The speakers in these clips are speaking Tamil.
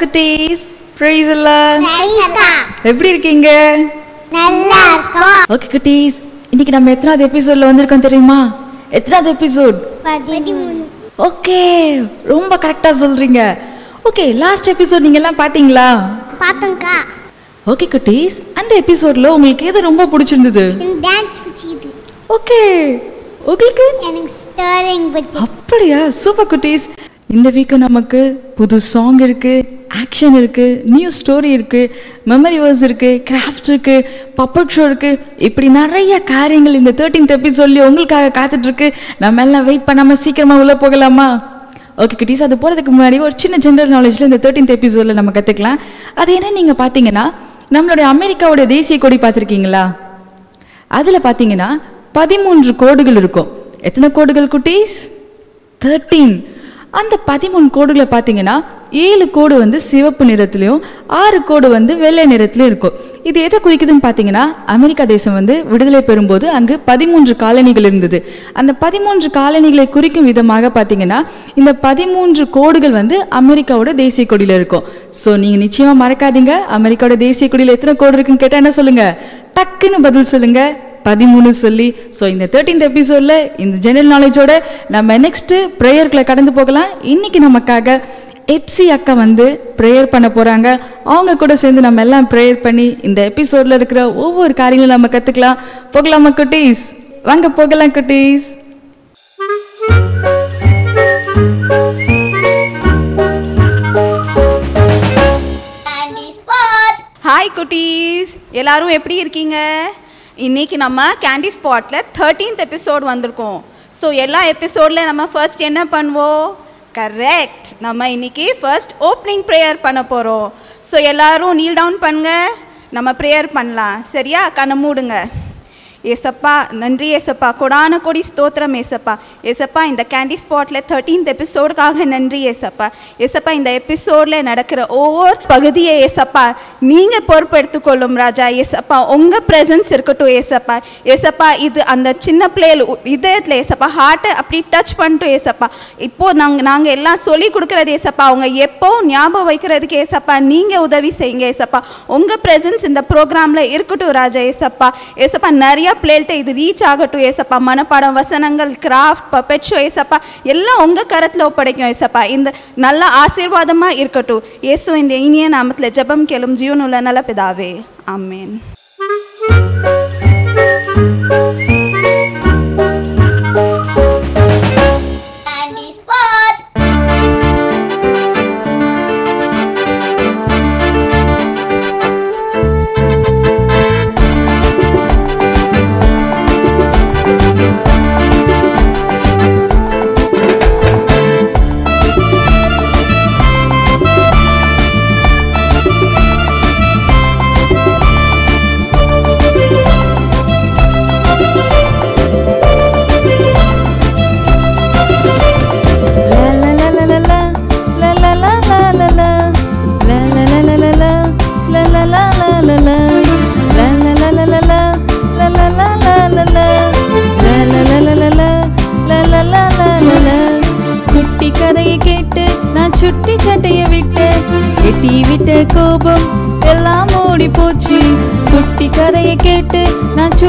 குட்டீஸ் praise Allah எப்படி இருக்கீங்க நல்லா இருக்கோம் ஓகே குட்டீஸ் இன்னைக்கு நம்ம எத்தனாவது எபிசோட்ல வந்திருக்கோம் தெரியுமா எத்தனாவது எபிசோட் 13 ஓகே ரொம்ப கரெக்ட்டா சொல்றீங்க ஓகே லாஸ்ட் எபிசோட் நீங்க எல்லாம் பாத்தீங்களா பாத்தோம்க்கா ஓகே குட்டீஸ் அந்த எபிசோட்ல உங்களுக்கு எது ரொம்ப பிடிச்சிருந்தது டான்ஸ் பிடிச்சிது ஓகே உங்களுக்கு எனக்கு ஸ்டாரிங் பிடிச்சது அப்படியே சூப்பர் குட்டீஸ் இந்த வீக் நமக்கு புது சாங் இருக்கு ஆக்ஷன் இருக்கு நியூ ஸ்டோரி இருக்கு மெமரி வர்ஸ் இருக்கு கிராஃப்ட் இருக்கு பப்பட் ஷோ இருக்கு இப்படி நிறைய காரியங்கள் இந்த 13th எபிசோட்ல உங்களுக்காக காத்துட்டு இருக்கு நம்ம எல்லாம் வெயிட் பண்ணாம சீக்கிரமா உள்ள போகலாமா ஓகே கிட்டீஸ் அது போறதுக்கு முன்னாடி ஒரு சின்ன ஜெனரல் நாலேஜ்ல இந்த 13th எபிசோட்ல நம்ம கத்துக்கலாம் அது என்ன நீங்க பாத்தீங்கன்னா நம்மளுடைய அமெரிக்காவோட தேசிய கொடி பாத்திருக்கீங்களா அதுல பாத்தீங்கன்னா 13 கோடுகள் இருக்கும் எத்தனை கோடுகள் குட்டீஸ் 13 அந்த 13 கோடுகளை பார்த்தீங்கன்னா 7 கோடு வந்து சிவப்பு நிறத்திலும் 6 கோடு வந்து வெள்ளை நிறத்திலும் இருக்கும் இது எதை குறிக்குதுன்னு பார்த்தீங்கன்னா அமெரிக்கா தேசம் வந்து விடுதலை பெறும்போது அங்கு 13 காலனிகள் இருந்தது அந்த 13 காலனிகளை குறிக்கும் விதமாக பார்த்தீங்கன்னா இந்த 13 கோடுகள் வந்து அமெரிக்காவோட தேசிய கொடியில் இருக்கும் ஸோ நீங்கள் நிச்சயமாக மறக்காதீங்க அமெரிக்காவோட தேசிய கொடியில் எத்தனை கோடு இருக்குன்னு கேட்டால் என்ன சொல்லுங்கள் டக்குன்னு பதில் சொல்லுங்கள் 13 சொல்லி ஸோ இந்த 13th எபிசோடில் இந்த ஜெனரல் நாலேஜோட நம்ம நெக்ஸ்ட்டு ப்ரேயர்களை கடந்து போகலாம் இன்றைக்கி நமக்காக எப்சி அக்கா வந்து ப்ரேயர் பண்ண போகிறாங்க அவங்க கூட சேர்ந்து நம்ம எல்லாம் ப்ரேயர் பண்ணி இந்த எபிசோடில் இருக்கிற ஒவ்வொரு காரியங்களும் நம்ம கற்றுக்கலாம் போகலாமா குட்டீஸ் வாங்க போகலாம் குட்டீஸ் ஹாய் குட்டீஸ் எல்லாரும் எப்படி இருக்கீங்க இன்னைக்கு நம்ம கேண்டி ஸ்பாட்டில் 13th எபிசோட் வந்திருக்கோம் ஸோ எல்லா எபிசோடில் நம்ம ஃபர்ஸ்ட் என்ன பண்ணுவோம் கரெக்ட் நம்ம இன்னைக்கு ஃபர்ஸ்ட் ஓப்பனிங் ப்ரேயர் பண்ண போகிறோம் ஸோ எல்லாரும் நீல் டவுன் பண்ணுங்க நம்ம ப்ரேயர் பண்ணலாம் சரியா கண்ணை மூடுங்க ஏசப்பா நன்றி ஏசப்பா கொடான கொடி ஸ்தோத்திரம் ஏசப்பா ஏசப்பா இந்த கேண்டி ஸ்பாட்டில் 13th எபிசோடுக்காக நன்றி ஏசப்பா ஏசப்பா இந்த எபிசோடில் நடக்கிற ஒவ்வொரு பகுதியை ஏசப்பா நீங்கள் பொறுப்பெடுத்துக்கொள்ளும் ராஜா ஏசப்பா உங்கள் ப்ரெசன்ஸ் இருக்கட்டும் ஏசப்பா ஏசப்பா இது அந்த சின்ன பிள்ளைகள் இதயத்தில் ஏசப்பா ஹார்ட்டை அப்படி டச் பண்ணிட்டோம் ஏசப்பா இப்போது நாங்கள் எல்லாம் சொல்லி கொடுக்குறது ஏசப்பா அவங்க எப்போவும் ஞாபகம் வைக்கிறதுக்கு ஏசப்பா நீங்கள் உதவி செய்யுங்க ஏசப்பா உங்கள் ப்ரெசன்ஸ் இந்த ப்ரோக்ராமில் இருக்கட்டும் ராஜா ஏசப்பா ஏசப்பா நிறையா பிளேல்ட்ட இது ரீச் ஆகட்டும் ஏசப்பா மனப்பாடம் வசனங்கள் கிராஃப்ட் பப்பட் ஷோ ஏசப்பா எல்லாம் உங்கள் கரத்தில் ஒப்படைக்கும் ஏசப்பா இந்த நல்ல ஆசீர்வாதமாக இருக்கட்டும் இயேசு இந்த இனிய நாமத்தில் ஜெபம் கேளும் ஜீவனுள்ள நல்ல பிதாவே ஆமென் கோபம் எல்லாம் ஓடி போச்சு லா லா லா லா லா லா லா லா லா லா லா லா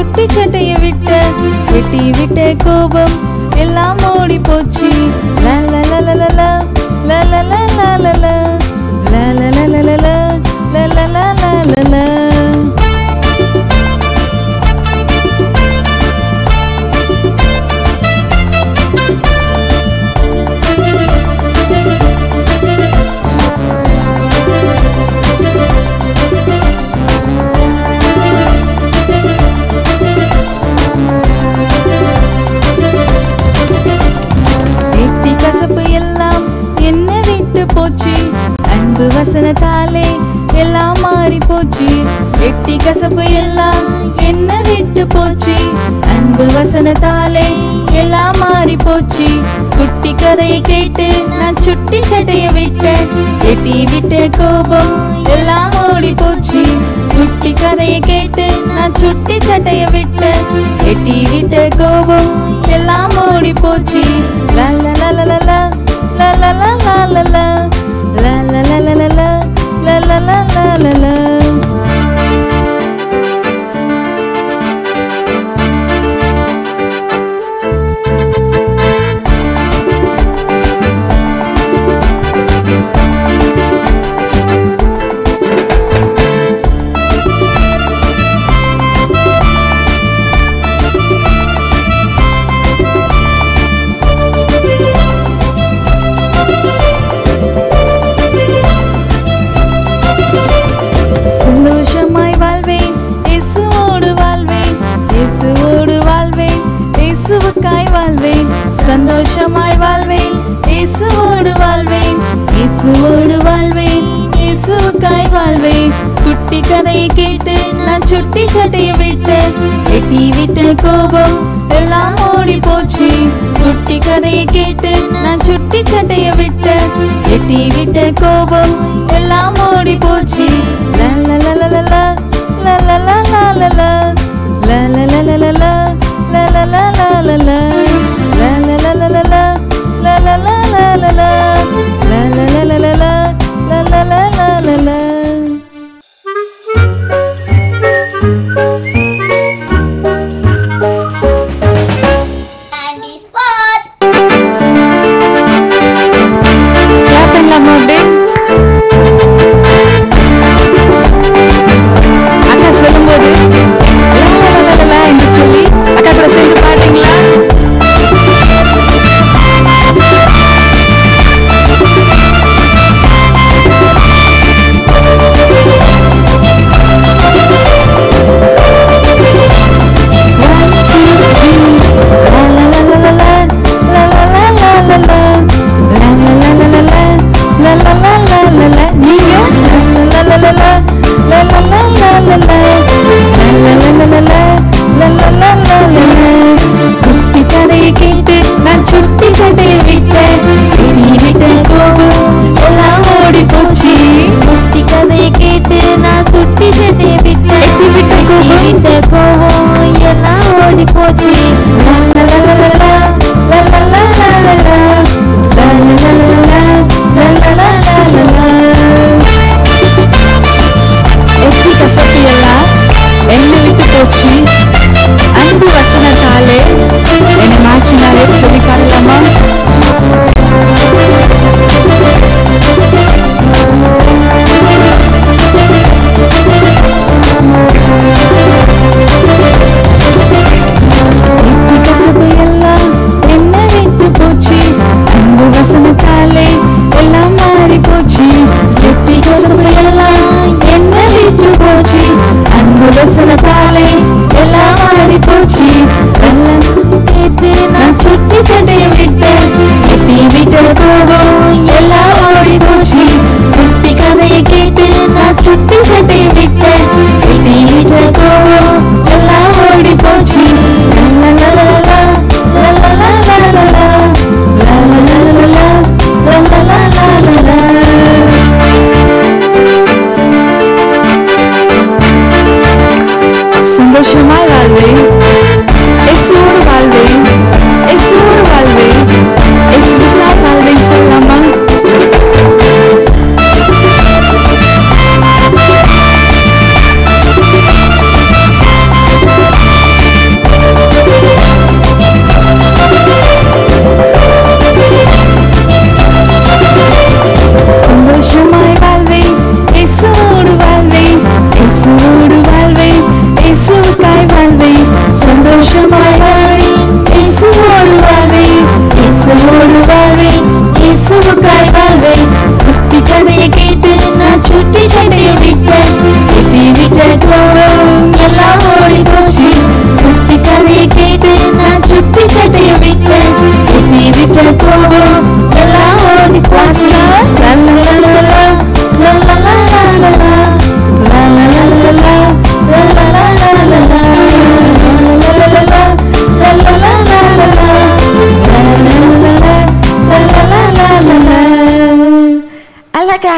லா லா லா லா லா லா லா லா லா லா வசனத்தாலே எல்லாம் மாறி போச்சு எட்டி கசப்பு எல்லாம் என்ன விட்டு போச்சு அன்பு வசனத்தாலே எல்லாம் மாறி போச்சு குட்டி கதையை கேட்டு நான் சுட்டி சடைய விட்டேன் எட்டி விட்ட கோபம் எல்லாம் ஓடி போச்சு குட்டி கதையை கேட்டு நான் சுட்டி சடைய விட்டேன் எட்டி விட்ட கோபம் எல்லாம் ஓடி போச்சு லா லா லா லா லா லா லா லா லா la la la la la la சந்தோஷமாய் வாழ்வேன் இயேசுவோடு வாழ்வேன் இயேசுவோடு வாழ்வேன் இயேசுவுக்காய் வாழ்வேன் குட்டி கதையை கேட்டு நான் சுட்டி சட்டையை விட்டு எட்டி விட்ட கோபம் எல்லாம் ஓடி போச்சு குட்டி கதையை கேட்டு நான் சுட்டி சட்டையை விட்டு எட்டி விட்ட கோபம் எல்லாம் ஓடி போச்சு லா லா லா லா லா லா லா லா லா லா லா லா லா லா லா la la la la la la la la la la la la la la la la la la la la la la la la la la la la la Andy Spot क्या पहला मोड़े आका सुलम बोले la la la la la इंदु सुली சேர்ந்து பாட்டீங்களா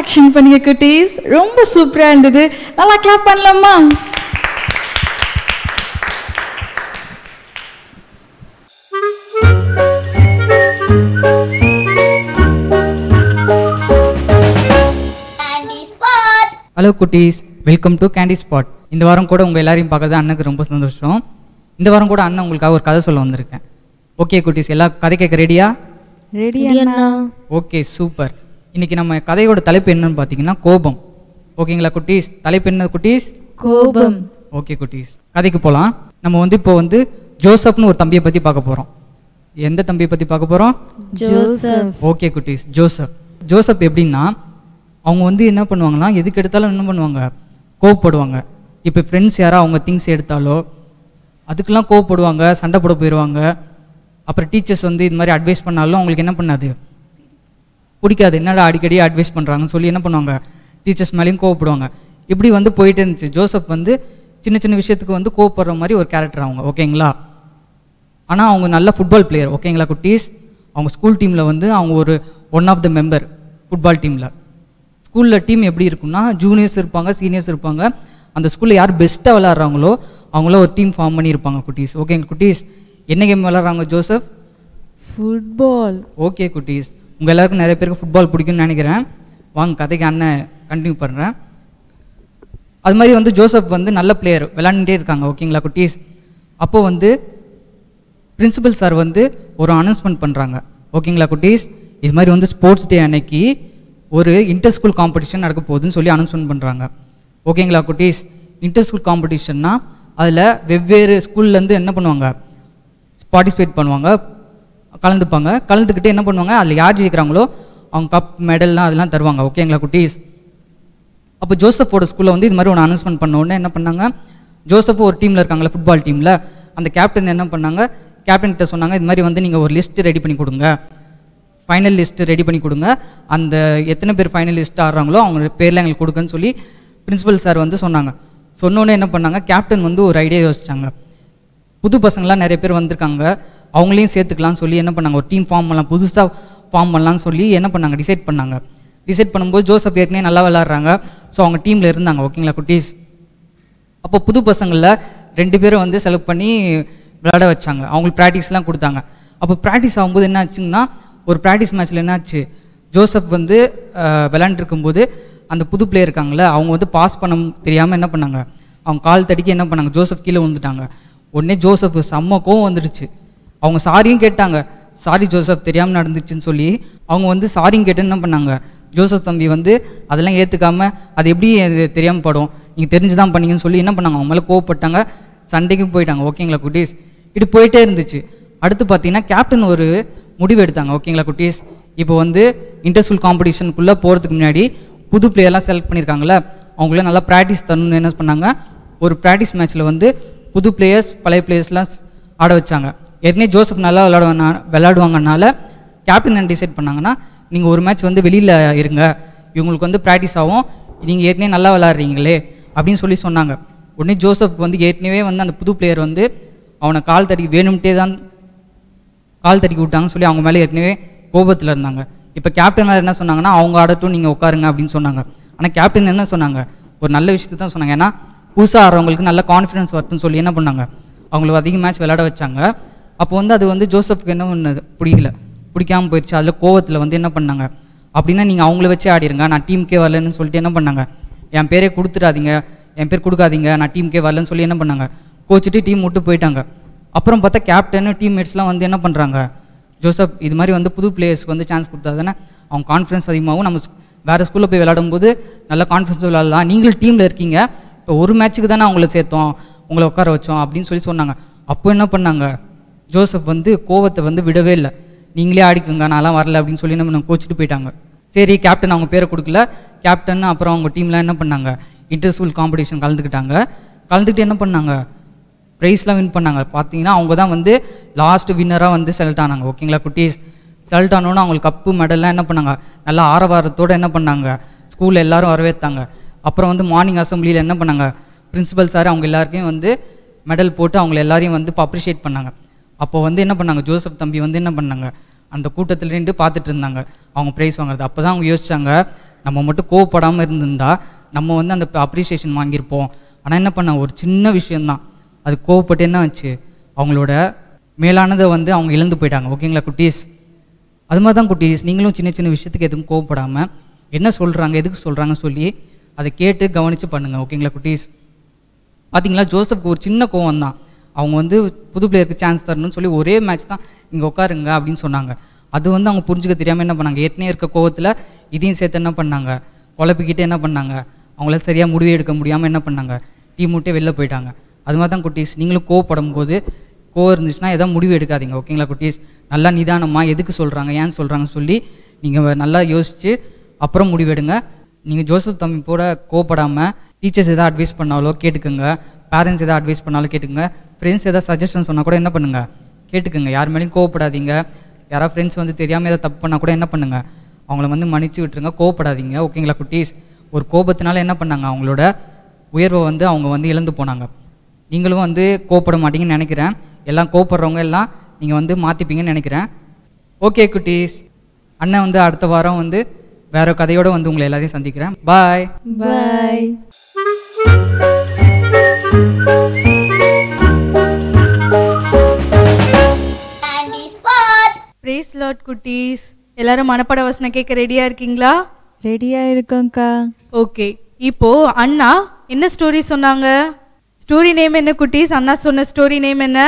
एक्शन पन्निंग कुटीज रोम्ब सुपर एंड दे नाला क्लैप पन्नलामा Hello Kutties, welcome to Candy Spot. இந்த வாரம் கூட உங்க எல்லாரையும் பார்க்கறது அண்ணனுக்கு ரொம்ப சந்தோஷம். இந்த வாரம் கூட அண்ணன் உங்களுக்காக ஒரு கதை சொல்ல வந்திருக்கேன். ஓகே குட்டீஸ், எல்லா கதை கேட்க ரெடியா? ரெடி அண்ணா. Okay super. இன்னைக்கு நம்ம கதையோட தலைப்பு என்னன்னு பாத்தீங்கன்னா கோபம். ஓகேங்களா குட்டீஸ்? தலைப்பு என்ன குட்டீஸ்? கோபம். ஓகே குட்டீஸ், கதைக்கு போலாம். நம்ம வந்து இப்போ வந்து ஜோசப்னு ஒரு தம்பியை பத்தி பார்க்க போறோம். எந்த தம்பியை பத்தி பார்க்க போறோம்? ஜோசப். ஓகே குட்டீஸ், ஜோசப். ஜோசப் எப்படின்னா அவங்க வந்து என்ன பண்ணுவாங்கன்னா, எதுக்கு எடுத்தாலும் என்ன பண்ணுவாங்க, கோவப்படுவாங்க. இப்போ ஃப்ரெண்ட்ஸ் யாராவது அவங்க திங்ஸ் எடுத்தாலோ அதுக்கெல்லாம் கோவப்படுவாங்க, சண்டை போட போயிடுவாங்க. அப்புறம் டீச்சர்ஸ் வந்து இது மாதிரி அட்வைஸ் பண்ணாலும் அவங்களுக்கு என்ன பண்ணாது, பிடிக்காது. என்னடா அடிக்கடி அட்வைஸ் பண்ணுறாங்கன்னு சொல்லி என்ன பண்ணுவாங்க, டீச்சர்ஸ் மேலேயும் கோவப்படுவாங்க. இப்படி வந்து போயிட்டே இருந்துச்சு. ஜோசப் வந்து சின்ன சின்ன விஷயத்துக்கு வந்து கோவப்படுற மாதிரி ஒரு கேரக்டர் அவங்க. ஓகேங்களா? ஆனால் அவங்க நல்ல ஃபுட்பால் பிளேயர். ஓகேங்களா குட்டீஸ்? அவங்க ஸ்கூல் டீமில் வந்து அவங்க ஒரு one of the member. Football டீமில், ஸ்கூலில் டீம் எப்படி இருக்குன்னா ஜூனியர்ஸ் இருப்பாங்க, சீனியர்ஸ் இருப்பாங்க. அந்த ஸ்கூலில் யார் பெஸ்ட்டாக விளாட்றாங்களோ அவங்கள ஒரு டீம் ஃபார்ம் பண்ணியிருப்பாங்க குட்டீஸ். ஓகேங்க குட்டீஸ், என்ன கேம் விளாட்றாங்க ஜோசப்? ஃபுட்பால். ஓகே குட்டீஸ், உங்கள் எல்லாருக்கும் நிறைய பேருக்கு ஃபுட்பால் பிடிக்கும்னு நினைக்கிறேன். வாங்க கதைக்கு அண்ணன் கண்டினியூ பண்ணுறேன். அது மாதிரி வந்து ஜோசப் வந்து நல்ல பிளேயர், விளாண்டுட்டே இருக்காங்க. ஓகேங்களா குட்டீஸ்? அப்போது வந்து பிரின்சிபல் சார் வந்து ஒரு அனௌன்ஸ்மெண்ட் பண்ணுறாங்க. ஓகேங்களா குட்டீஸ்? இது மாதிரி வந்து ஸ்போர்ட்ஸ் டே அன்னைக்கு ஒரு இன்டர் ஸ்கூல் காம்படிஷன் நடக்க போகுதுன்னு சொல்லி அனௌன்ஸ்மெண்ட் பண்ணுறாங்க. ஓகேங்களா குட்டீஸ்? இன்டர் ஸ்கூல் காம்படிஷன்னா அதில் வெவ்வேறு ஸ்கூல்லேருந்து என்ன பண்ணுவாங்க, பார்ட்டிசிபேட் பண்ணுவாங்க, கலந்துப்பாங்க. கலந்துக்கிட்டு என்ன பண்ணுவாங்க, அதில் யார் ஜெயிக்கிறாங்களோ அவங்க கப், மெடல்லாம் அதெல்லாம் தருவாங்க. ஓகேங்களா குட்டீஸ்? அப்போ ஜோசப்போட ஸ்கூலில் வந்து இது மாதிரி ஒன்று அனௌன்ஸ்மெண்ட் பண்ணோன்னே என்ன பண்ணாங்க, ஜோசப் ஒரு டீமில் இருக்காங்களா ஃபுட்பால் டீமில், அந்த கேப்டன் என்ன பண்ணாங்க, கேப்டன்கிட்ட சொன்னாங்க, இது மாதிரி வந்து நீங்கள் ஒரு லிஸ்ட்டு ரெடி பண்ணி கொடுங்க, ஃபைனல் லிஸ்ட்டு ரெடி பண்ணி கொடுங்க, அந்த எத்தனை பேர் ஃபைனல் லிஸ்ட்டு ஆடுறாங்களோ அவங்க பேரில் எங்களுக்கு கொடுக்குன்னு சொல்லி பிரின்சிபல் சார் வந்து சொன்னாங்க. சொன்னோன்னே என்ன பண்ணாங்க, கேப்டன் வந்து ஒரு ஐடியா யோசித்தாங்க. புது பசங்களாம் நிறைய பேர் வந்திருக்காங்க, அவங்களையும் சேர்த்துக்கலான்னு சொல்லி என்ன பண்ணாங்க, ஒரு டீம் ஃபார்ம் பண்ணலாம், புதுசாக ஃபார்ம் பண்ணலான்னு சொல்லி என்ன பண்ணாங்க, டிசைட் பண்ணாங்க. டிசைட் பண்ணும்போது ஜோசப் ஏற்கனவே நல்லா விளாட்றாங்க, ஸோ அவங்க டீமில் இருந்தாங்க. ஓகேங்களா குட்டீஸ்? அப்போ புது பசங்களில் 2 பேரை வந்து செலக்ட் பண்ணி விளையாட வச்சாங்க, அவங்களுக்கு ப்ராக்டிஸ்லாம் கொடுத்தாங்க. அப்போ ப்ராக்டிஸ் ஆகும்போது என்ன ஆச்சுங்கன்னா, ஒரு ப்ராக்டிஸ் மேட்ச்சில் என்னாச்சு, ஜோசப் வந்து விளாண்டுருக்கும்போது அந்த புது பிளேயர் இருக்காங்களே அவங்க வந்து பாஸ் பண்ண தெரியாமல் என்ன பண்ணாங்க, அவங்க கால் தடிக்க என்ன பண்ணாங்க, ஜோசப் கீழே விழுந்துட்டாங்க. உடனே ஜோசப் செம்ம கோவம் வந்துடுச்சு. அவங்க சாரியும் கேட்டாங்க, சாரி ஜோசப் தெரியாமல் நடந்துச்சுன்னு சொல்லி. அவங்க வந்து சாரியும் கேட்டு என்ன பண்ணாங்க, ஜோசப் தம்பி வந்து அதெல்லாம் ஏற்றுக்காமல், அது எப்படி தெரியாமல் படும், நீங்கள் தெரிஞ்சு தான் பண்ணீங்கன்னு சொல்லி என்ன பண்ணாங்க, அவங்க மேலே கோவப்பட்டாங்க, சண்டைக்கும் போயிட்டாங்க. ஓகேங்களா குட்டீஸ்? இப்படி போயிட்டே இருந்துச்சு. அடுத்து பார்த்தீங்கன்னா கேப்டன் ஒரு முடிவு எடுத்தாங்க. ஓகேங்களா குட்டீஸ்? இப்போ வந்து இன்டர் ஸ்கூல் காம்படிஷனுக்குள்ளே போகிறதுக்கு முன்னாடி புது பிளேயர்லாம் செலக்ட் பண்ணியிருக்காங்களே அவங்களாம் நல்லா ப்ராக்டிஸ் தரணும்னு என்ன பண்ணாங்க, ஒரு ப்ராக்டிஸ் மேட்ச்சில் வந்து புது பிளேயர்ஸ், பழைய பிளேயர்ஸ்லாம் ஆட வச்சாங்க. ஏற்கனவே ஜோசப் நல்லா விளையாடுவாங்கனால கேப்டன் என்ன டிசைட் பண்ணாங்கன்னா, நீங்கள் ஒரு மேட்ச் வந்து வெளியில் இருங்க, இவங்களுக்கு வந்து ப்ராக்டிஸ் ஆகும், நீங்கள் ஏற்கனவே நல்லா விளாட்றீங்களே அப்படின்னு சொல்லி சொன்னாங்க. உடனே ஜோசப்க்கு வந்து ஏற்கனவே வந்து அந்த புது பிளேயர் வந்து அவனை கால் தடிக்க வேணும்ட்டே தான் கால் தடிக்க விட்டாங்கன்னு சொல்லி அவங்க மேலே ஏற்கனவே கோபத்தில் இருந்தாங்க. இப்போ கேப்டன் மேலே என்ன சொன்னாங்கன்னா, அவங்க ஆடட்டும், நீங்கள் உட்காருங்க அப்படின்னு சொன்னாங்க. ஆனால் கேப்டன் என்ன சொன்னாங்க, ஒரு நல்ல விஷயத்தை தான் சொன்னாங்க. ஏன்னா புதுசாக ஆடுறவங்களுக்கு நல்ல கான்ஃபிடன்ஸ் வருதுன்னு சொல்லி என்ன பண்ணாங்க, அவங்களுக்கு அதிக மேட்ச் விளையாட வச்சாங்க. அப்போ வந்து அது வந்து ஜோசப்க்கு என்ன பண்ணது, பிடிக்காமல் போயிடுச்சு. அதில் கோபத்தில் வந்து என்ன பண்ணாங்க, அப்படின்னா நீங்கள் அவங்கள வச்சு ஆடிடுங்க, நான் டீமுக்கே வரலன்னு சொல்லிட்டு என்ன பண்ணாங்க, என் பேரே கொடுத்துடாதீங்க, என் பேர் கொடுக்காதீங்க, நான் டீமுக்கே வரலன்னு சொல்லி என்ன பண்ணாங்க, கோச்சிட்டு டீம் விட்டு போயிட்டாங்க. அப்புறம் பார்த்தா கேப்டனு டீம்மேட்ஸ்லாம் வந்து என்ன பண்ணுறாங்க, ஜோசப் இது மாதிரி வந்து புது பிளேயர்ஸ்க்கு வந்து சான்ஸ் கொடுத்தா தானே அவங்க கான்ஃபிடன்ஸ் அதிகமாகவும், நம்ம வேறு ஸ்கூலில் போய் விளையாடும்போது நல்லா கான்ஃபிடன்ஸ் விளையாடலாம், நீங்களும் டீமில் இருக்கீங்க, இப்போ ஒரு மேட்ச்சுக்கு தானே அவங்கள சேர்த்தோம், உங்களை உட்கார வச்சோம் அப்படின்னு சொல்லி சொன்னாங்க. அப்போ என்ன பண்ணாங்க, ஜோசப் வந்து கோவத்தை வந்து விடவே இல்லை, நீங்களே ஆடிக்குங்க, நான்லாம் வரல அப்படின்னு சொல்லி நம்ம கோச்சிட்டு போயிட்டாங்க. சரி, கேப்டன் அவங்க பேரை கொடுக்கல. கேப்டன் அப்புறம் அவங்க டீம்லாம் என்ன பண்ணாங்க, இன்டர் ஸ்கூல் காம்படிஷன் கலந்துக்கிட்டாங்க. கலந்துக்கிட்டு என்ன பண்ணாங்க, ப்ரைஸ்லாம் வின் பண்ணாங்க. பார்த்தீங்கன்னா அவங்க தான் வந்து லாஸ்ட் வின்னராக வந்து செலக்ட் ஆனாங்க. ஓகேங்களா குட்டீஸ்? செலக்ட் ஆனோன்னு அவங்களுக்கு கப்பு, மெடல்லாம் என்ன பண்ணாங்க, நல்லா ஆரவாரத்தோடு என்ன பண்ணாங்க, ஸ்கூலில் எல்லோரும் வரவேற்றாங்க. அப்புறம் வந்து மார்னிங் அசம்பிளியில் என்ன பண்ணாங்க, பிரின்சிபல் சார் அவங்க எல்லாருக்கும் வந்து மெடல் போட்டு அவங்க எல்லாரையும் வந்து அப்ரிஷியேட் பண்ணாங்க. அப்போ வந்து என்ன பண்ணாங்க, ஜோசப் தம்பி வந்து என்ன பண்ணாங்க, அந்த கூட்டத்தில் நின்று பார்த்துட்டு இருந்தாங்க அவங்க ப்ரைஸ் வாங்குறது. அப்போ தான் அவங்க யோசித்தாங்க, நம்ம மட்டும் கோவப்படாமல் இருந்திருந்தா நம்ம வந்து அந்த அப்ரிஷியேஷன் வாங்கியிருப்போம். ஆனால் என்ன பண்ண, ஒரு சின்ன விஷயந்தான், அது கோவப்பட்டு என்ன ஆச்சு, அவங்களோட மேலானதை வந்து அவங்க இழந்து போயிட்டாங்க. ஓகேங்களா குட்டீஸ்? அது மாதிரி தான் குட்டீஸ், நீங்களும் சின்ன சின்ன விஷயத்துக்கு எதுவும் கோவப்படாமல் என்ன சொல்கிறாங்க, எதுக்கு சொல்கிறாங்கன்னு சொல்லி அதை கேட்டு கவனித்து பண்ணுங்கள் ஓகேங்களா குட்டீஸ். பார்த்தீங்களா ஜோசப்க்கு ஒரு சின்ன கோவம் தான், அவங்க வந்து புது பிளேயருக்கு சான்ஸ் தரணும்னு சொல்லி ஒரே மேட்ச் தான் இங்கே உட்காருங்க அப்படின்னு சொன்னாங்க. அது வந்து அவங்க புரிஞ்சுக்க தெரியாமல் என்ன பண்ணாங்க, ஏற்கனவே இருக்க கோவத்தில் இதையும் சேர்த்து என்ன பண்ணாங்க குழப்பிக்கிட்டே என்ன பண்ணாங்க, அவங்களால சரியாக முடிவே எடுக்க முடியாமல் என்ன பண்ணாங்க டீம் விட்டே வெளில போயிட்டாங்க. அது மாதிரி தான் குட்டீஸ், நீங்களும் கோவப்படும் போது கோவம் இருந்துச்சுன்னா எதாவது முடிவு எடுக்காதீங்க ஓகேங்களா குட்டீஸ். நல்லா நிதானமாக எதுக்கு சொல்கிறாங்க ஏன்னு சொல்கிறாங்கன்னு சொல்லி நீங்கள் நல்லா யோசித்து அப்புறம் முடிவெடுங்க. நீங்கள் ஜோசப் தம்பி கூட கோவப்படாமல் டீச்சர்ஸ் எதாவது அட்வைஸ் பண்ணாலோ கேட்டுக்குங்க, பேரண்ட்ஸ் எதாவது அட்வைஸ் பண்ணாலோ கேட்டுக்குங்க, ஃப்ரெண்ட்ஸ் எதாவது சஜஷன் சொன்னால் கூட என்ன பண்ணுங்கள் கேட்டுக்குங்க. யார் மேலேயும் கோவப்படாதீங்க, யாராவது ஃப்ரெண்ட்ஸ் வந்து தெரியாமல் எதாவது தப்பு பண்ணால் கூட என்ன பண்ணுங்கள் அவங்கள வந்து மன்னிச்சு விட்டுருங்க, கோவப்படாதீங்க ஓகேங்களா குட்டீஸ். ஒரு கோபத்தினால என்ன பண்ணாங்க அவங்களோட உயர்வை வந்து அவங்க வந்து இழந்து போனாங்க. நீங்களும் வந்து கோவப்பட மாட்டீங்கன்னு நினைக்கிறேன், எல்லாம் கோவப்படுறவங்க எல்லாம் நீங்கள் வந்து மாற்றிப்பீங்கன்னு நினைக்கிறேன். ஓகே குட்டீஸ், அண்ணன் வந்து அடுத்த வாரம் வந்து வேற கதையோடு வந்து உங்களை எல்லாரையும் சந்திக்கிறேன். பாய் பாய். பிரேஸ் லார்ட் குட்டீஸ், எல்லாரும் மனப்பாட வசனம் கேட்க ரெடியாக இருக்கீங்களா? ரெடியாக இருக்கோங்க்கா. ஓகே, இப்போது அண்ணா என்ன ஸ்டோரி சொன்னாங்க? ஸ்டோரி நேம் என்ன குட்டீஸ்? அண்ணா சொன்ன ஸ்டோரி நேம் என்ன?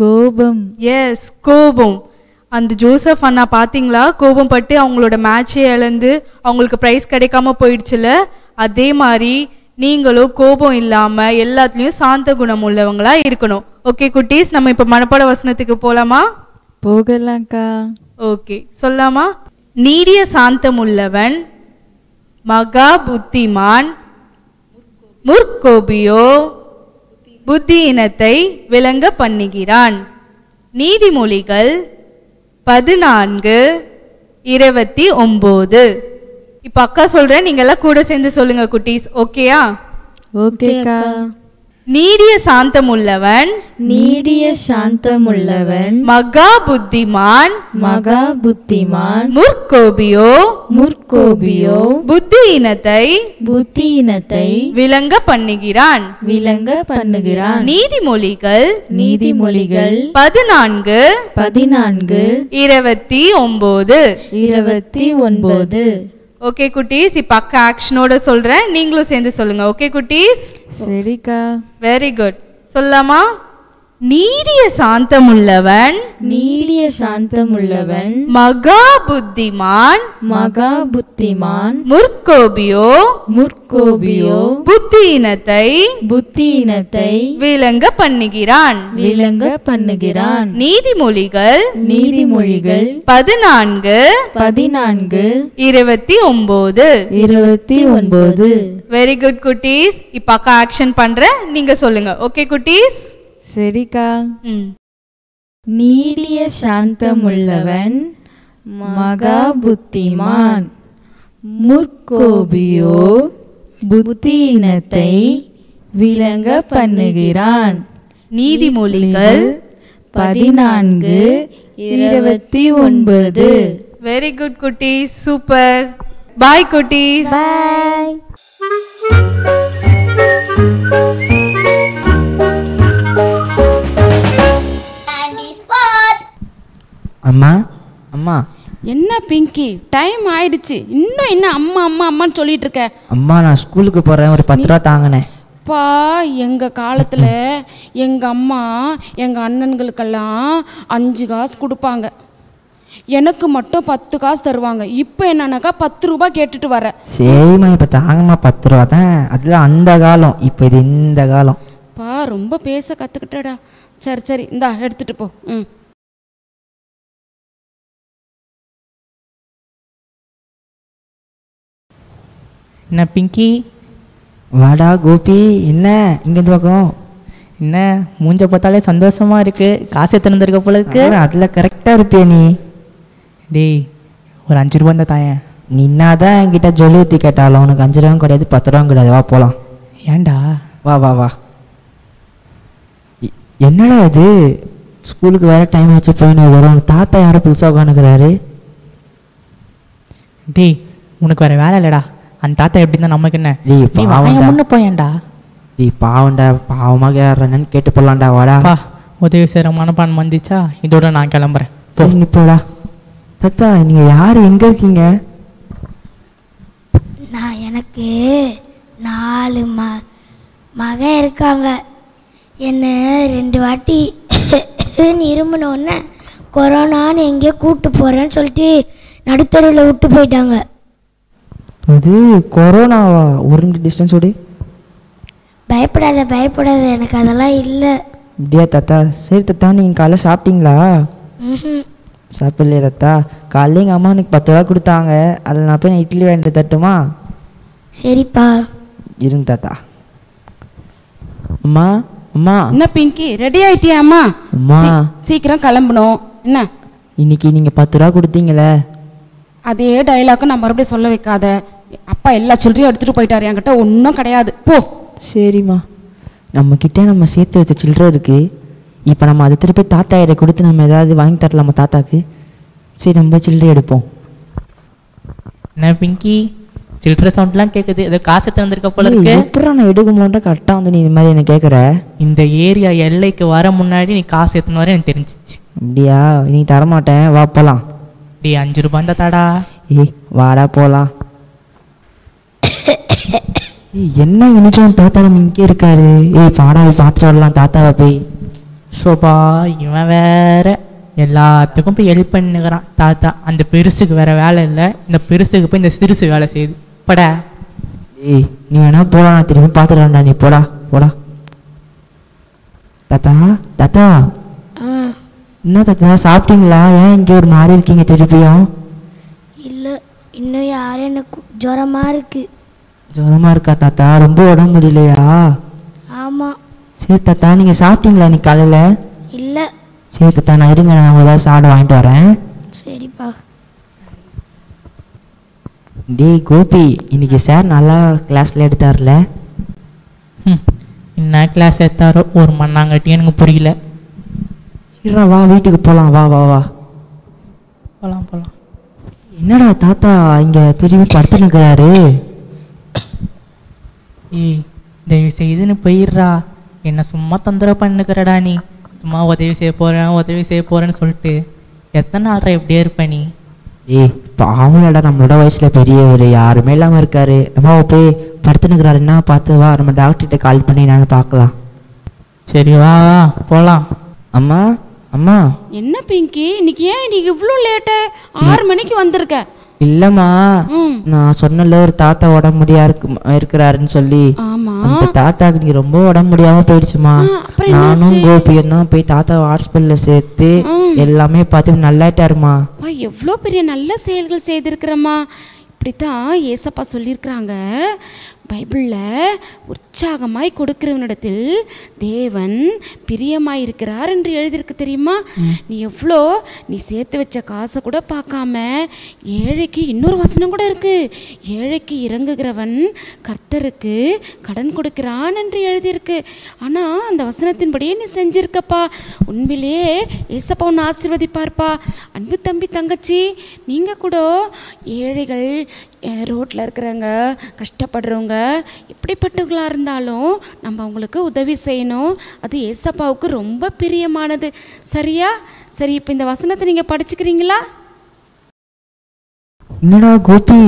கோபம். எஸ், கோபம். அந்த ஜோசப் அண்ணா பார்த்தீங்களா கோபம் பட்டு அவங்களோட மேட்சே இழந்து அவங்களுக்கு ப்ரைஸ் கிடைக்காம போயிடுச்சுல, அதே மாதிரி நீங்களும் கோபம் இல்லாமல் எல்லாத்துலேயும் சாந்த குணம் உள்ளவங்களாக இருக்கணும். ஓகே குட்டீஸ், நம்ம இப்போ மனப்பாட வசனத்துக்கு போகலாமா? போகலாம்க்கா. ஓகே, சொல்லாமா? நீடிய சாந்தமுள்ளவன் மகா புத்திமான் முற்கோபியோ புத்தியினத்தை விளங்க பண்ணுகிறான். நீதிமொழிகள் 14:29. இப்போ அக்கா சொல்கிறேன், நீங்கள்லாம் கூட சேர்ந்து சொல்லுங்க குட்டீஸ், ஓகேயா? ஓகேக்கா. நீடிய சாந்தமுள்ளவன் மகா புத்திமான் முற்கோபியோ புத்தியினத்தை விளங்க பண்ணுகிறான். நீதிமொழிகள் 14:29. ஓகே குட்டீஸ், இப்போ அக்கா ஆக்ஷனோட சொல்கிறேன், நீங்களும் சேர்ந்து சொல்லுங்க. ஓகே குட்டீஸ்? சரிக்கா, வெரி குட். சொல்லாமா? நீடிய சாந்தமுள்ளவன் மகா புத்திமான் முற்கோபியோ புத்தியினத்தை விளங்க பண்ணுகிறான். நீதிமொழிகள் 14:29. வெரி குட் குட்டீஸ், இப்ப அக்கா ஆக்ஷன் பண்ற, நீங்க சொல்லுங்க. ஓகே குட்டீஸ்? சரிக்கா. நீடிய சாந்தமுள்ளவன் மகா புத்திமான் முற்கோபியோ புத்தியினத்தை விளங்க பண்ணுகிறான். நீதிமொழிகள் 14:29. வெரி குட் குட்டீஸ், சூப்பர். பாய் குட்டீஸ். பாய். அம்மா அம்மா. என்ன பிங்கி, டைம் ஆயிடுச்சு, இன்னும் என்ன அம்மா அம்மா அம்மான்னு சொல்லிட்டு இருக்க? அம்மா நான் ஸ்கூலுக்கு போறேன், ஒரு 10 ரூபா தாங்கனே. பா, எங்கள் காலத்தில் எங்கள் அம்மா எங்கள் அண்ணன்களுக்கெல்லாம் 5 காசு கொடுப்பாங்க, எனக்கு மட்டும் 10 காசு தருவாங்க. இப்போ என்னன்னாக்கா 10 ரூபா கேட்டுட்டு வரேன். சரிம்மா, இப்போ தாங்கம்மா 10 ரூபா தான். அதெல்லாம் அந்த காலம், இப்போ இது இந்த காலம். பா, ரொம்ப பேச கற்றுக்கிட்டடா. சரி சரி, இந்தா எடுத்துகிட்டு போ. ம். என்ன பிங்கி? வாடா கோபி, என்ன இங்கே பார்க்கும்? என்ன மூஞ்ச பார்த்தாலே சந்தோஷமாக இருக்குது, காசு எத்தனைந்திருக்க போல இருக்கு. அதில் கரெக்டாக இருப்பியா நீ? டேய், ஒரு 5 ரூபா தான் தாயன். நின்னா தான் என்கிட்ட ஜொலி ஊற்றி கேட்டாலும் உனக்கு 5 ரூபாவும் கிடையாது, 10 ரூபாவும் கிடையாது. வா போகலாம். ஏண்டா? வா வா வா. என்னடா இது, ஸ்கூலுக்கு வேறு டைம் வச்சு போயின்னு வரும். தாத்தா யாரும் புதுசாக உட்காந்துக்கிறாரு. டேய், உனக்கு வேறு வேலை இல்லைடா. அந்த தாத்தா எப்படி தான் நமக்கு என்ன? ஒன்று போயேன்டா. டீ பாவண்டா, பாவமாக ஏறன்னு கேட்டு போடலான்டா. வாடா. உதவி செய்கிற மனப்பான் வந்துச்சா? இதோட நான் கிளம்புறேன். சரி, நீ போடா. தாத்தா நீங்கள் யார், எங்கே இருக்கீங்க? நான் எனக்கு நாலு மகன் இருக்காங்க. என்னை ரெண்டு வாட்டி இரும்பினோடனே கொரோனான்னு எங்கேயோ கூப்பிட்டு போகிறேன்னு சொல்லிட்டு நடுத்தருவில் விட்டு போயிட்டாங்க. இது கொரோனாவா? ஒரு டிஸ்டன்ஸ் ஓடி. பயப்படாத பயப்படாத, எனக்கு அதெல்லாம் இல்லை. அப்படியா தாத்தா? சரி தாத்தா, நீங்கள் காலைல சாப்பிட்டீங்களா? ம், சாப்பிட்லையா தாத்தா? காலையில் எங்கள் அம்மா எனக்கு 10 ரூபா கொடுத்தாங்க, அதில் நான் போய் நான் இட்லி வாங்கிட்டு தட்டுமா? சரிப்பா, இருங்க தாத்தா. அம்மா அம்மா, என்ன பிங்கி ரெடி ஆயிட்டியா? அம்மா அம்மா சீக்கிரம் கிளம்பணும். என்ன இன்னைக்கு நீங்கள் 10 ரூபா கொடுத்தீங்களே அதே டைலாக்கு நான் மறுபடியும் சொல்ல வைக்காத. அப்பா எல்லா சில்லறையும் எடுத்துகிட்டு போயிட்டார், என்கிட்ட ஒன்றும் கிடையாது போ. சரிம்மா, நம்மக்கிட்ட நம்ம சேர்த்து வச்ச சில்லறை இருக்குது, இப்போ நம்ம அதை திருப்பி தாத்தா இட கொடுத்து நம்ம ஏதாவது வாங்கி தரலாமா தாத்தாக்கு? சரி, நம்ம சில்லறை எடுப்போம். என்ன பிங்கி சில்லறை சவுண்ட்லாம் கேட்குது, ஏதோ காசு எடுத்து வந்திருக்க போல இருக்கு. அப்புறம் நான் எடுக்கும்போன்ற கரெக்டாக வந்து நீ இது மாதிரி என்ன கேட்குற? இந்த ஏரியா எல்லைக்கு வர முன்னாடி நீ காசு எடுத்துன்னு வர எனக்கு தெரிஞ்சிச்சு. அப்படியா? நீ தரமாட்டேன், வா போகலாம். டே 5 ரூபாய் தான் தாடா. ஏ வாடா போகலாம். என்ன இன்னைக்கு அவன் தாத்தா நம்ம இங்கே இருக்காரு? ஏய் பாடாவை பார்த்துட்டு வரலாம் தாத்தாவை போய். சோபா இவன் வேற எல்லாத்துக்கும் போய் ஹெல்ப் பண்ணுக்கிறான் தாத்தா. அந்த பெருசுக்கு வேற வேலை இல்லை, இந்த பெருசுக்கு போய் இந்த சிறுசு வேலை செய்யுது படா. ஏய் நீ வேணா போடா, நான் திரும்பி பார்த்துட்டு வரேன்டா, நீ போடா போடா. தாத்தா தாத்தா, என்ன தாத்தா சாப்பிட்டீங்களா? ஏன் இங்கே ஒரு மாதிரி இருக்கீங்க திருப்பியும்? இல்லை இன்னும் யாரும் எனக்கு ஜுரமாக இருக்குது. ஜுரமாக இருக்கா தாத்தா? ரொம்ப உடம்பு முடியலையா? ஆமாம். சரி தாத்தா, நீங்கள் சாப்பிட்டீங்களா இன்னைக்கு காலையில்? இல்லை. சரி தாத்தா, நான் இருங்க, நான் ஏதாவது சாப்பிட வாங்கிட்டு வரேன். சரிப்பா. டே கோபி, இன்னைக்கு சார் நல்லா கிளாஸில் எடுத்தார்ல? ம், என்ன கிளாஸ் எடுத்தாரோ ஒரு மண்ணாங்கட்டியும் எனக்கு புரியல. சரிடா வா, வீட்டுக்கு போகலாம். வா வா வா போகலாம் போகலாம். என்னடா தாத்தா இங்கே திரும்பி படுத்துனுக்குறாரு? ஏய் தயவு செய்துன்னு போயிடுறா, என்னை சும்மா தொந்தரவு பண்ணுக்கிறடா. நீ சும்மா உதவி செய்ய போகிறேன் உதவி செய்ய போகிறேன்னு சொல்லிட்டு எத்தனை நாள்ரா இப்படியே இருப்ப நீ? ஏய் பாவம்டா, நம்மளோட வயசில் பெரியவர் யாருமே இல்லாமல் இருக்காரு, நம்ம போய் படுத்துனுக்குறாருன்னா பார்த்து வா, நம்ம டாக்டர்கிட்ட கால் பண்ணி நான் பார்க்கலாம். சரி வா வா போகலாம். அம்மா அம்மா, என்ன பிங்கி இன்னைக்கு ஏன் இன்னைக்கு இவ்வளோ லேட்டு? 6 மணிக்கு வந்திருக்க? இல்லம்மா, நான் சொன்னல ஒரு தாத்தா உடம்பு முடியா இருக்கிறாருன்னு சொல்லி, அந்த தாத்தாக்கு நீ ரொம்ப உடம்பு முடியாம போயிடுச்சுமா. நானும் கோபியும் தான் போய் தாத்தாவை ஹாஸ்பிட்டல்ல சேர்த்து எல்லாமே பார்த்து நல்லாயிட்டாருமா. எவ்வளோ பெரிய நல்ல செயல்கள் செய்திருக்கிறம்மா. இப்படித்தான் ஏசப்பா சொல்லியிருக்கிறாங்க பைபிளில், உற்சாகமாய் கொடுக்கிறவனிடத்தில் தேவன் பிரியமாயிருக்கிறார் என்று எழுதியிருக்கு தெரியுமா? நீ எவ்வளோ நீ சேர்த்து வச்ச காசை கூட பார்க்காம ஏழைக்கு, இன்னொரு வசனம் கூட இருக்குது, ஏழைக்கு இறங்குகிறவன் கர்த்தருக்கு கடன் கொடுக்கிறான் என்று எழுதியிருக்கு. ஆனால் அந்த வசனத்தின்படியே நீ செஞ்சுருக்கப்பா. உண்மையிலேயே ஏசப்பா உன்னை ஆசீர்வதிப்பார்ப்பா. அன்பு தம்பி தங்கச்சி, நீங்கள் கூட ஏழைகள், ரோட்டில் இருக்கிறவங்க, கஷ்டப்படுறவங்க, எப்படிப்பட்டவங்களாக இருந்தாலும் நம்ம அவங்களுக்கு உதவி செய்யணும். அது ஏசப்பாவுக்கு ரொம்ப பிரியமானது. சரியா? சரி, இப்போ இந்த வசனத்தை நீங்கள் படிச்சுக்கிறீங்களா? என்னடா கோபி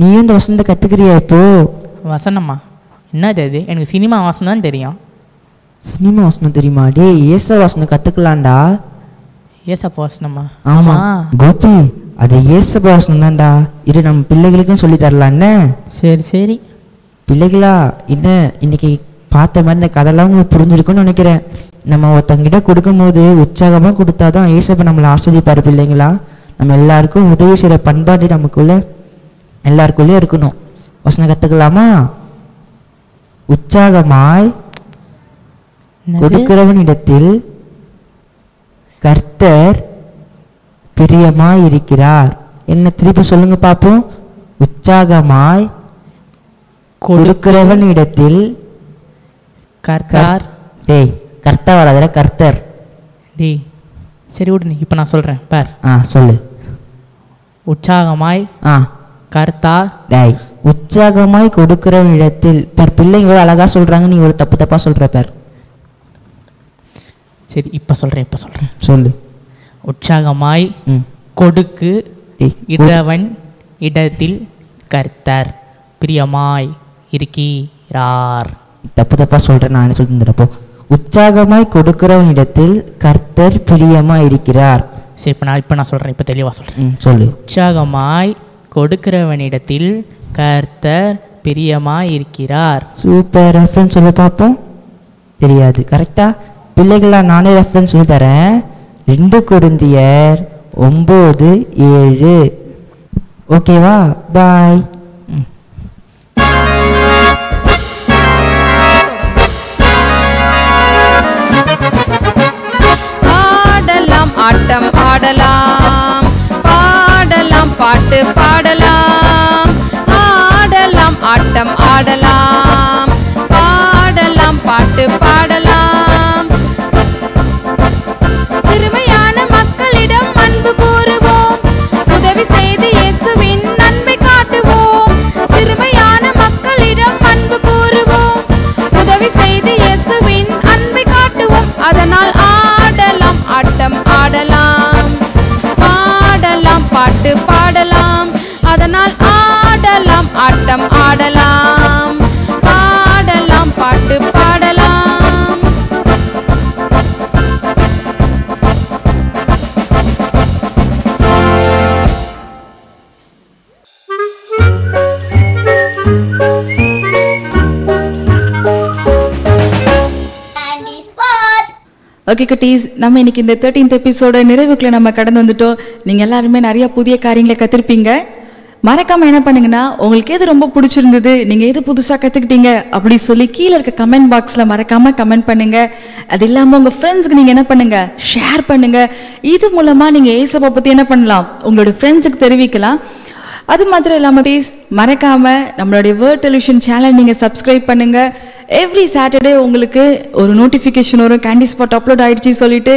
நீ இந்த வசனத்தை கற்றுக்கிறியா? இப்போ வசனமா என்னது? அது எனக்கு சினிமா வசனம் தான் தெரியும். சினிமா வசனம் தெரியுமா? டே ஏசா வசனம் கற்றுக்கலாம்டா. ஏசப்பா வசனமா? ஆமாம் கோபி, அது ஏசப்பா வசனம் தான்டா. இரு, நம்ம பிள்ளைகளுக்கும் சொல்லி தரலான்னு. சரி சரி பிள்ளைகளா, என்ன இன்னைக்கு பார்த்த மாதிரி இந்த கதைலாம் உங்களுக்கு புரிஞ்சிருக்குன்னு நினைக்கிறேன். நம்ம ஒருத்தங்கிட்ட கொடுக்கும்போது உற்சாகமாக கொடுத்தா தான் ஏசப்பா நம்மளை ஆஸ்வதிப்பார். பிள்ளைங்களா, நம்ம எல்லாருக்கும் உதவி செய்கிற பண்பாடு நமக்குள்ள எல்லாருக்குள்ளேயும் இருக்கணும். வசனம் கற்றுக்கலாமா? உற்சாகமாய் கொடுக்கிறவனிடத்தில் கர்த்தர் பிரியமாய் இருக்கிறார். என்ன திருப்பி சொல்லுங்க பார்ப்போம். உற்சாகமாய் கொடுக்கிறவன் இடத்தில் கர்த்தார். டேய் கர்த்தா வராதடா, கர்த்தர். டேய் சரி விடு, இப்போ நான் சொல்கிறேன் பார். ஆ சொல்லு. உற்சாகமாய் கர்த்தார். டேய் உற்சாகமாய் கொடுக்கிறவன் இடத்தில் பார். பிள்ளைங்க அழகாக சொல்கிறாங்க, நீ இவ்வளோ தப்பு தப்பாக சொல்கிற பார். சரி இப்போ சொல்கிறேன் இப்போ சொல்கிறேன் சொல்லு. உற்சாகமாய் கொடுக்கு இடவன் இடத்தில் கர்த்தர் பிரியமாய் இருக்கிறார். தப்பு தப்பா சொல்றேன் நான் சொல்லி தந்துறப்போ உற்சாகமாய் கொடுக்கிறவனிடத்தில் கர்த்தர் பிரியமாய் இருக்கிறார். சரி, இப்போ நான் சொல்கிறேன், இப்போ தெளிவாக சொல்கிறேன். சொல்லு. உற்சாகமாய் கொடுக்கிறவனிடத்தில் கர்த்தர் பிரியமாய் இருக்கிறார். சூப்பர். ரெஃபரன்ஸ் சொல்லி பார்ப்போம். தெரியாது கரெக்டாக பிள்ளைகளா? நானே ரெஃபரன்ஸ் சொல்லி தரேன். 2 கொரிந்தியர் 9:7. ஓகேவா? பாய். ஆட்டம் ஆடலாம், பாடலாம், பாட்டு பாடலாம், ஆடலாம், ஆட்டம் ஆடலாம், பாடலாம், பாட்டு பாடலாம். சிறுமையான மக்களிடம் அன்பு கூறுவோம், உதவி செய்து இயேசுவின் நன்மை காட்டுவோம். சிறுமையான மக்களிடம் அன்பு கூறுவோம், உதவி செய்து இயேசுவின் நன்மை காட்டுவோம். அதனால் ஆடலாம், ஆட்டம் ஆடலாம், பாடலாம், பாட்டு பாடலாம். அதனால் ஆடலாம், ஆட்டம் ஆடலாம், பாடலாம், பாட்டு பாடலாம். ஓகே குட்டீஸ், நம்ம இன்னைக்கு இந்த 13th எபிசோட நிறைவுக்குள்ளே நம்ம கடந்து வந்துட்டோம். நீங்கள் எல்லாருமே நிறையா புதிய காரியங்களை கற்றுருப்பீங்க. மறக்காமல் என்ன பண்ணுங்கன்னா, உங்களுக்கு எது ரொம்ப பிடிச்சிருந்தது, நீங்கள் எது புதுசாக கற்றுக்கிட்டீங்க அப்படி சொல்லி கீழே இருக்க கமெண்ட் பாக்ஸில் மறக்காமல் கமெண்ட் பண்ணுங்கள். அது இல்லாமல் உங்கள் ஃப்ரெண்ட்ஸுக்கு நீங்கள் என்ன பண்ணுங்கள், ஷேர் பண்ணுங்கள். இது மூலமாக நீங்கள் ஏசப்பை பற்றி என்ன பண்ணலாம், உங்களோட ஃப்ரெண்ட்ஸுக்கு தெரிவிக்கலாம். அது மாத்திரம் இல்லாமல் ப்ளீஸ் மறக்காமல் நம்மளுடைய வேர்ல்ட் டெலிவிஷன் சேனல் நீங்கள் சப்ஸ்கிரைப் பண்ணுங்கள். எவ்ரி சாட்டர்டே உங்களுக்கு ஒரு நோட்டிஃபிகேஷன் வரும், கேண்டி ஸ்பாட் அப்லோட் ஆகிடுச்சி சொல்லிட்டு.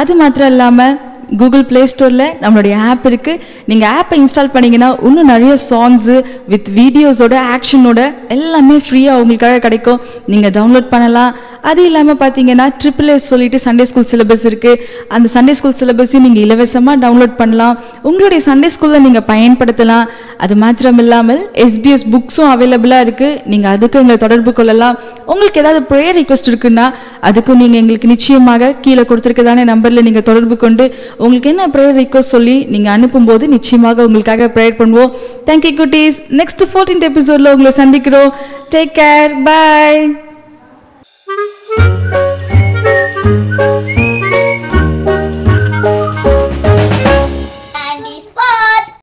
அது மாத்திரம் இல்லாமல் கூகுள் ப்ளே ஸ்டோரில் நம்மளுடைய ஆப் இருக்குது. நீங்கள் ஆப்பை இன்ஸ்டால் பண்ணிங்கன்னா இன்னும் நிறைய சாங்ஸு வித் வீடியோஸோட ஆக்ஷனோட எல்லாமே ஃப்ரீயாக உங்களுக்காக கிடைக்கும். நீங்கள் டவுன்லோட் பண்ணலாம். அது இல்லாமல் பார்த்தீங்கன்னா ட்ரிபிள்எஸ் சொல்லிட்டு சண்டே ஸ்கூல் சிலபஸ் இருக்குது. அந்த சண்டே ஸ்கூல் சிலபஸையும் நீங்கள் இலவசமாக டவுன்லோட் பண்ணலாம். உங்களுடைய சண்டே ஸ்கூலில் நீங்கள் பயன்படுத்தலாம். அது மாத்திரம் இல்லாமல் SBS புக்ஸும் அவைலபிளாக இருக்குது. நீங்கள் அதுக்கு எங்களை தொடர்பு கொள்ளலாம். உங்களுக்கு ஏதாவது ப்ரேயர் ரிக்வெஸ்ட் இருக்குன்னா அதுக்கும் நீங்கள் எங்களுக்கு நிச்சயமாக கீழே கொடுத்துருக்கதான நம்பரில் நீங்கள் தொடர்பு கொண்டு உங்களுக்கு என்ன ப்ரேயர் ரிக்வெஸ்ட் சொல்லி நீங்கள் அனுப்பும்போது நிச்சயமாக உங்களுக்காக ப்ரேயர் பண்ணுவோம். தேங்க்யூ குட்டீஸ். நெக்ஸ்ட் 14th எபிசோடில் உங்களை சந்திக்கிறோம். Take care. பாய்.